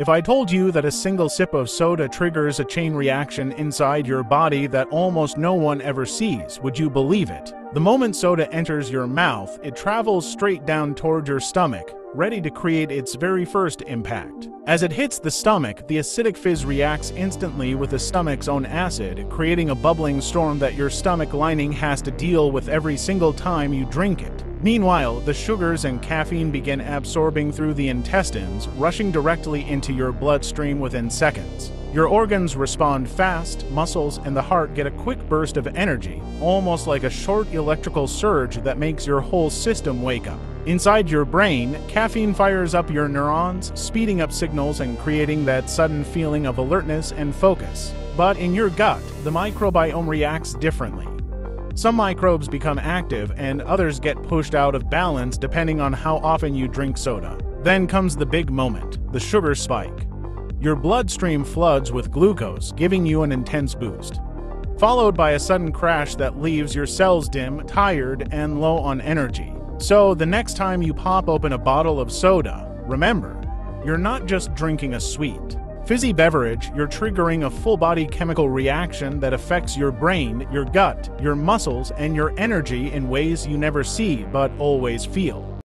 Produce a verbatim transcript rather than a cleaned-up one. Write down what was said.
If I told you that a single sip of soda triggers a chain reaction inside your body that almost no one ever sees, would you believe it? The moment soda enters your mouth, it travels straight down toward your stomach, ready to create its very first impact. As it hits the stomach, the acidic fizz reacts instantly with the stomach's own acid, creating a bubbling storm that your stomach lining has to deal with every single time you drink it. Meanwhile, the sugars and caffeine begin absorbing through the intestines, rushing directly into your bloodstream within seconds. Your organs respond fast, muscles and the heart get a quick burst of energy, almost like a short electrical surge that makes your whole system wake up. Inside your brain, caffeine fires up your neurons, speeding up signals and creating that sudden feeling of alertness and focus. But in your gut, the microbiome reacts differently. Some microbes become active and others get pushed out of balance depending on how often you drink soda. Then comes the big moment, the sugar spike. Your bloodstream floods with glucose, giving you an intense boost, followed by a sudden crash that leaves your cells dim, tired, and low on energy. So the next time you pop open a bottle of soda, remember, you're not just drinking a sweet, fizzy beverage, you're triggering a full-body chemical reaction that affects your brain, your gut, your muscles, and your energy in ways you never see but always feel.